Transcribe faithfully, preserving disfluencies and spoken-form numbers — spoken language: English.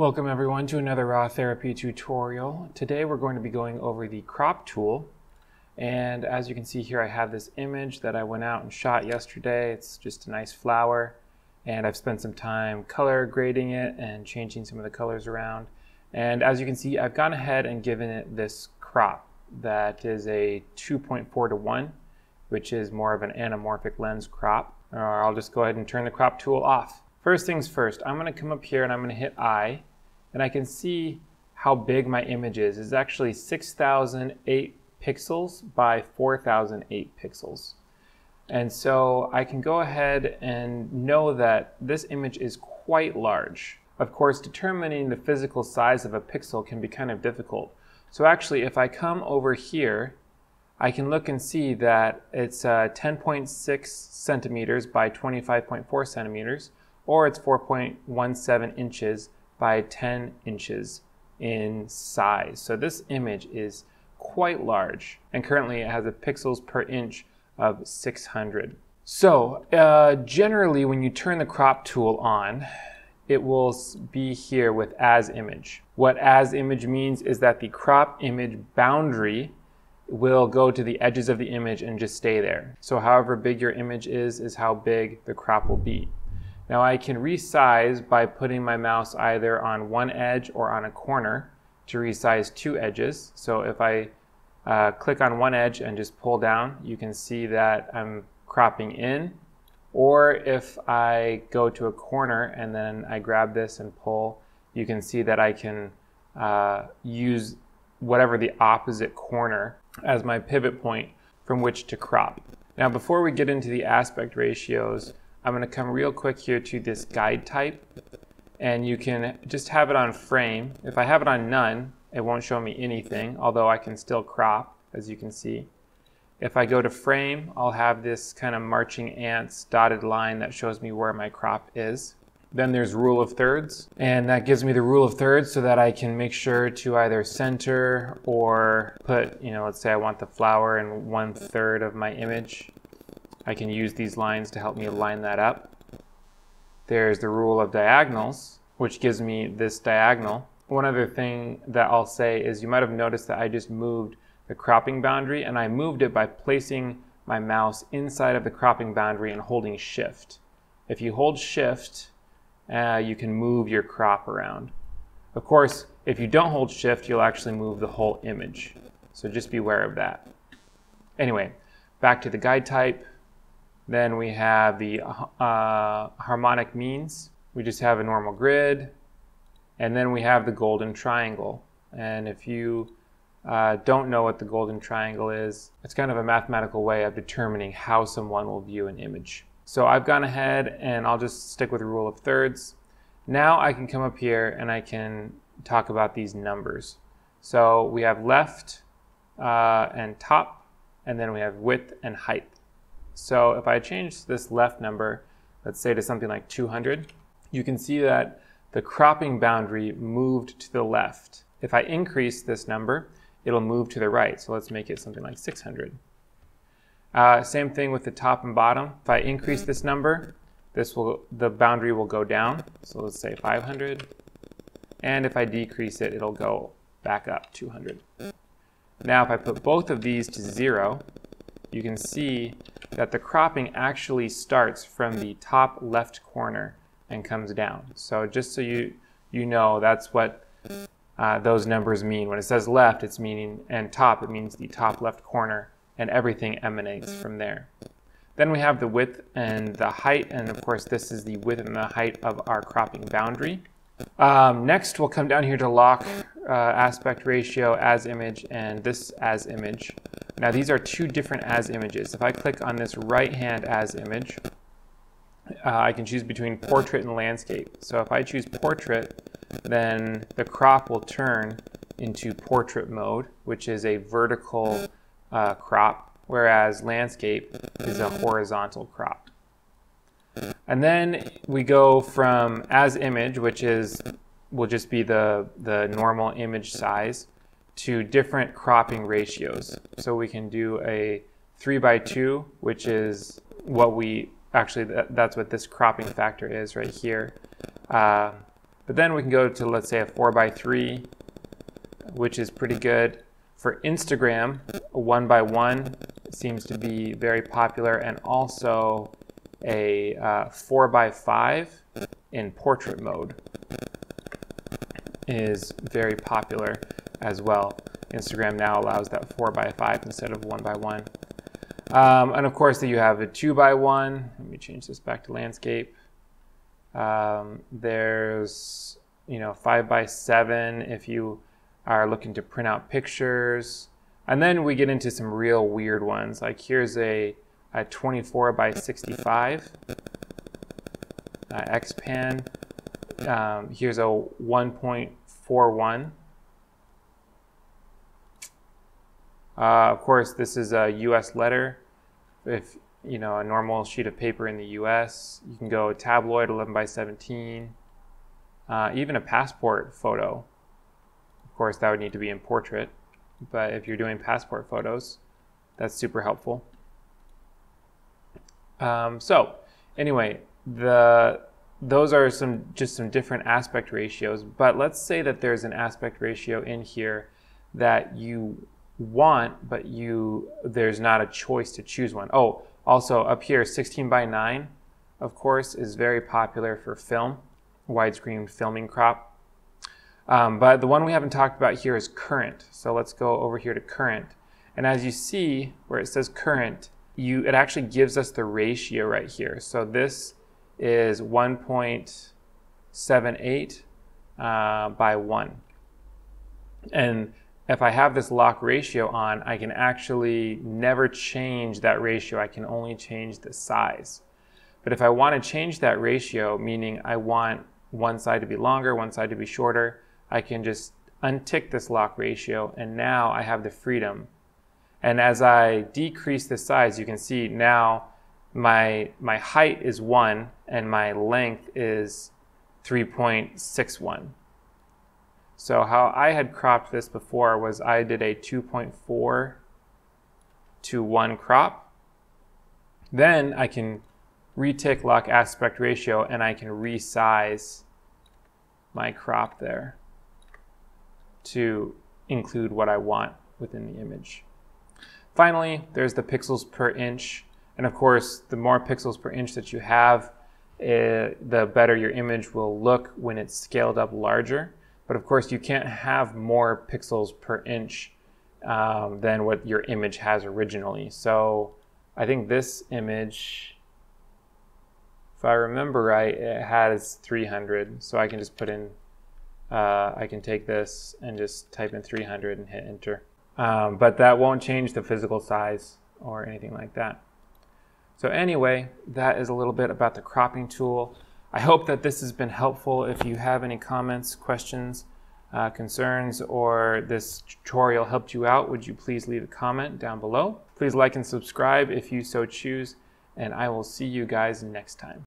Welcome everyone to another RawTherapee tutorial. Today we're going to be going over the crop tool, and as you can see here I have this image that I went out and shot yesterday. It's just a nice flower, and I've spent some time color grading it and changing some of the colors around. And as you can see, I've gone ahead and given it this crop that is a two point four to one, which is more of an anamorphic lens crop. Or I'll just go ahead and turn the crop tool off. First things first, I'm going to come up here and I'm going to hit I. And I can see how big my image is. It's actually six thousand eight pixels by four thousand eight pixels. And so I can go ahead and know that this image is quite large. Of course, determining the physical size of a pixel can be kind of difficult. So actually, if I come over here, I can look and see that it's uh, ten point six centimeters by twenty-five point four centimeters, or it's four point one seven inches by ten inches in size. So this image is quite large, and currently it has a pixels per inch of six hundred. So uh, generally when you turn the crop tool on, it will be here with as image. What as image means is that the crop image boundary will go to the edges of the image and just stay there. So however big your image is, is how big the crop will be. Now I can resize by putting my mouse either on one edge or on a corner to resize two edges. So if I uh, click on one edge and just pull down, you can see that I'm cropping in. Or if I go to a corner and then I grab this and pull, you can see that I can uh, use whatever the opposite corner as my pivot point from which to crop. Now before we get into the aspect ratios, I'm going to come real quick here to this guide type, and you can just have it on frame. If I have it on none, it won't show me anything, although I can still crop, as you can see. If I go to frame, I'll have this kind of marching ants dotted line that shows me where my crop is. Then there's rule of thirds, and that gives me the rule of thirds so that I can make sure to either center or put, you know, let's say I want the flower in one third of my image. I can use these lines to help me line that up. There's the rule of diagonals, which gives me this diagonal. One other thing that I'll say is you might have noticed that I just moved the cropping boundary, and I moved it by placing my mouse inside of the cropping boundary and holding shift. If you hold shift, Uh, you can move your crop around. Of course, if you don't hold shift, you'll actually move the whole image. So just be aware of that. Anyway, back to the guide type. Then we have the uh, harmonic means. We just have a normal grid. And then we have the golden triangle. And if you uh, don't know what the golden triangle is, it's kind of a mathematical way of determining how someone will view an image. So I've gone ahead and I'll just stick with the rule of thirds. Now I can come up here and I can talk about these numbers. So we have left uh, and top, and then we have width and height. So if I change this left number, let's say to something like two hundred, you can see that the cropping boundary moved to the left. If I increase this number, it'll move to the right. So let's make it something like six hundred. Uh, same thing with the top and bottom. If I increase this number, this will the boundary will go down. So let's say five hundred. And if I decrease it, it'll go back up two hundred. Now if I put both of these to zero, you can see that the cropping actually starts from the top left corner and comes down. So just so you, you know, that's what uh, those numbers mean. When it says left, it's meaning, and top, it means the top left corner, and everything emanates from there. Then we have the width and the height, and of course this is the width and the height of our cropping boundary. Um, next we'll come down here to lock uh, aspect ratio, as image, and this as image. Now these are two different as images. If I click on this right hand as image, uh, I can choose between portrait and landscape. So if I choose portrait, then the crop will turn into portrait mode, which is a vertical Uh, crop, whereas landscape is a horizontal crop. And then we go from as image, which is will just be the the normal image size, to different cropping ratios. So we can do a three by two, which is what we actually that, that's what this cropping factor is right here. Uh, But then we can go to, let's say, a four by three, which is pretty good. For Instagram, a one by one seems to be very popular, and also a uh, four by five in portrait mode is very popular as well. Instagram now allows that four by five instead of one by one. Um, and of course that you have a two by one. Let me change this back to landscape. Um, there's, you know, five by seven if you are looking to print out pictures. And then we get into some real weird ones. Like here's a, a twenty-four by sixty-five uh, X-Pan. Um, here's a one point four one. Uh, of course, this is a U S letter. If you know a normal sheet of paper in the U S, you can go tabloid eleven by seventeen, uh, even a passport photo. Of course, that would need to be in portrait, but if you're doing passport photos, that's super helpful. Um, so, anyway, the those are some just some different aspect ratios. But let's say that there's an aspect ratio in here that you want, but you there's not a choice to choose one. Oh, also up here, sixteen by nine, of course, is very popular for film, widescreen filming crop. Um, but the one we haven't talked about here is current. So let's go over here to current. And as you see where it says current, you it actually gives us the ratio right here. So this is one point seven eight uh, by one. And if I have this lock ratio on, I can actually never change that ratio. I can only change the size. But if I want to change that ratio, meaning I want one side to be longer, one side to be shorter, I can just untick this lock ratio, and now I have the freedom. And as I decrease the size, you can see now my, my height is one and my length is three point six one. So how I had cropped this before was I did a two point four to one crop. Then I can retick lock aspect ratio and I can resize my crop there to include what I want within the image. Finally, there's the pixels per inch. And of course, the more pixels per inch that you have, uh, the better your image will look when it's scaled up larger. But of course, you can't have more pixels per inch um, than what your image has originally. So I think this image, if I remember right, it has three hundred. So I can just put in, uh, I can take this and just type in three hundred and hit enter. Um, but that won't change the physical size or anything like that. So anyway, that is a little bit about the cropping tool. I hope that this has been helpful. If you have any comments, questions, uh, concerns, or this tutorial helped you out, would you please leave a comment down below? Please like and subscribe if you so choose, and I will see you guys next time.